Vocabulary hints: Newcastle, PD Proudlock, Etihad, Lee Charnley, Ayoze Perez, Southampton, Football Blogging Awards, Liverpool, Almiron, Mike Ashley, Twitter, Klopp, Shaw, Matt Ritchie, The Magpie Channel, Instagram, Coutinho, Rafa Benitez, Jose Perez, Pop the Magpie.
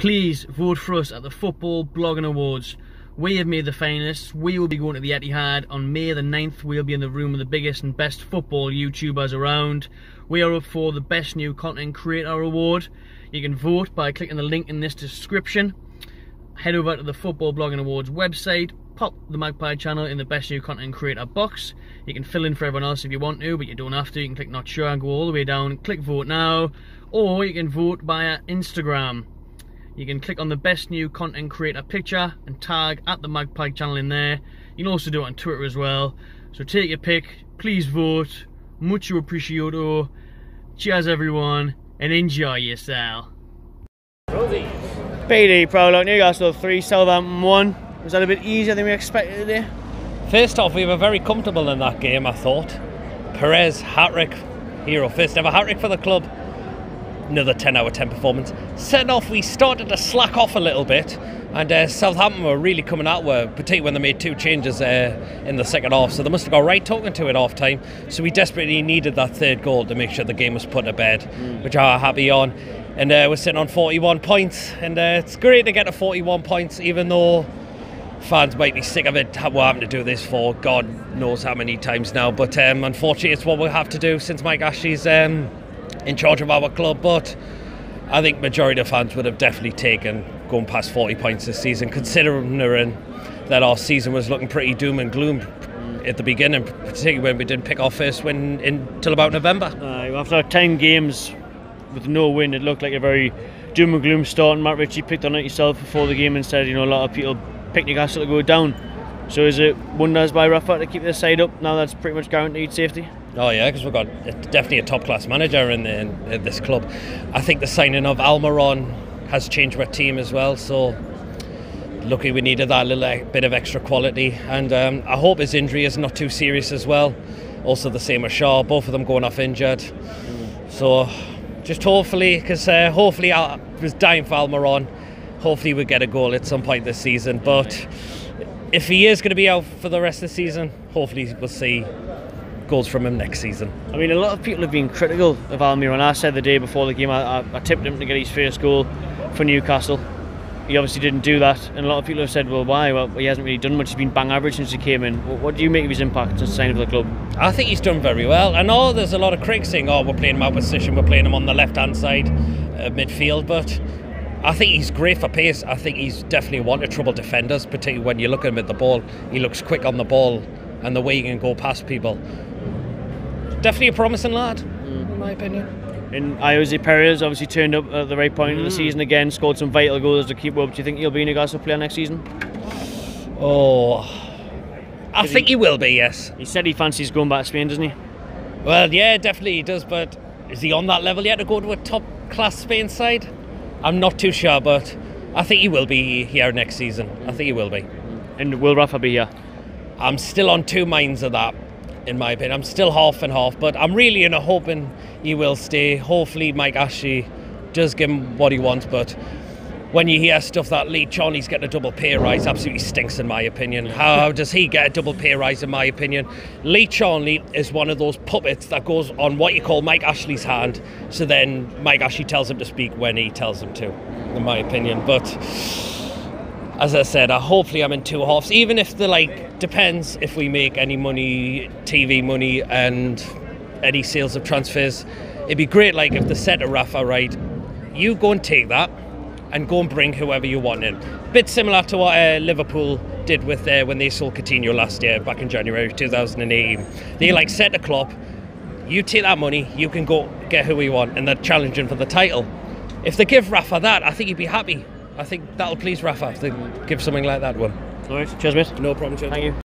please vote for us at the Football Blogging Awards. We have made the finalists. We will be going to the Etihad on May the 9th. We'll be in the room with the biggest and best football YouTubers around. We are up for the Best New Content Creator Award. You can vote by clicking the link in this description. Head over to the Football Blogging Awards website, pop the Magpie Channel in the Best New Content Creator box. You can fill in for everyone else if you want to, but you don't have to. You can click Not Sure and go all the way down, click Vote Now, or you can vote via Instagram. You can click on the Best New Content Creator picture and tag at the Magpie Channel in there. You can also do it on Twitter as well. So take your pick, please vote, mucho appreciado, cheers everyone, and enjoy yourself. PD Proudlock, Newcastle 3, Southampton 1. Was that a bit easier than we expected today? First off, we were very comfortable in that game, I thought. Perez, hat-trick, hero, first ever hat-trick for the club. Another 10/10 performance. Set off, we started to slack off a little bit, and Southampton were really coming out, particularly when they made two changes in the second half, so they must have got right talking to it half time. So we desperately needed that third goal to make sure the game was put to bed, which I was happy on. And we're sitting on 41 points, and it's great to get to 41 points, even though fans might be sick of it. We're having to do this for God knows how many times now, but unfortunately it's what we have to do since Mike Ashley's in charge of our club. But I think majority of fans would have definitely taken going past 40 points this season, considering that our season was looking pretty doom and gloom at the beginning, particularly when we didn't pick our first win until about November. After 10 games with no win, it looked like a very doom and gloom start, and Matt Ritchie picked on it himself before the game and said, you know, a lot of people picked Newcastle to go down. So is it wonders by Rafa to keep their side up now that's pretty much guaranteed safety? Oh yeah, because we've got definitely a top-class manager in this club. I think the signing of Almiron has changed our team as well, so luckily we needed that little bit of extra quality. And I hope his injury is not too serious as well. Also the same with Shaw, both of them going off injured. So just hopefully, because hopefully I was dying for Almiron. Hopefully we'll get a goal at some point this season, but if he is going to be out for the rest of the season, hopefully we'll see goals from him next season. I mean, a lot of people have been critical of Almiron. I said the day before the game, I tipped him to get his first goal for Newcastle. He obviously didn't do that, and a lot of people have said, well, why? Well, he hasn't really done much. He's been bang average since he came in. What do you make of his impact since signing for the club? I think he's done very well. I know there's a lot of critics saying, oh, we're playing him out of position, we're playing him on the left-hand side midfield, but I think he's great for pace. I think he's definitely one to trouble defenders, particularly when you look at him at the ball. He looks quick on the ball, and the way he can go past people. Definitely a promising lad, in my opinion. And Jose Perez obviously turned up at the right point of the season again, scored some vital goals to keep up. Do you think he'll be a Newcastle player next season? Oh, I think he will be, yes. He said he fancies going back to Spain, doesn't he? Well, yeah, definitely he does, but is he on that level yet to go to a top-class Spain side? I'm not too sure, but I think he will be here next season. I think he will be. And will Rafa be here? I'm still on two minds of that, in my opinion. I'm still half and half, but I'm really hoping he will stay. Hopefully Mike Ashley does give him what he wants, but when you hear stuff that Lee Charnley's getting a double pay rise, absolutely stinks, in my opinion. How does he get a double pay rise, in my opinion? Lee Charnley is one of those puppets that goes on what you call Mike Ashley's hand, so then Mike Ashley tells him to speak when he tells him to, in my opinion. But as I said, hopefully I'm in two halves, even if the depends if we make any money, TV money and any sales of transfers. It'd be great if they said to Rafa, right, you go and take that and go and bring whoever you want in. Bit similar to what Liverpool did with when they sold Coutinho last year, back in January 2018. They said to Klopp, you take that money, you can go get who we want, and they're challenging for the title. If they give Rafa that, I think he'd be happy. I think that'll please Rafa if they give something like that to him. All right, cheers mate. No problem, cheers. Thank you.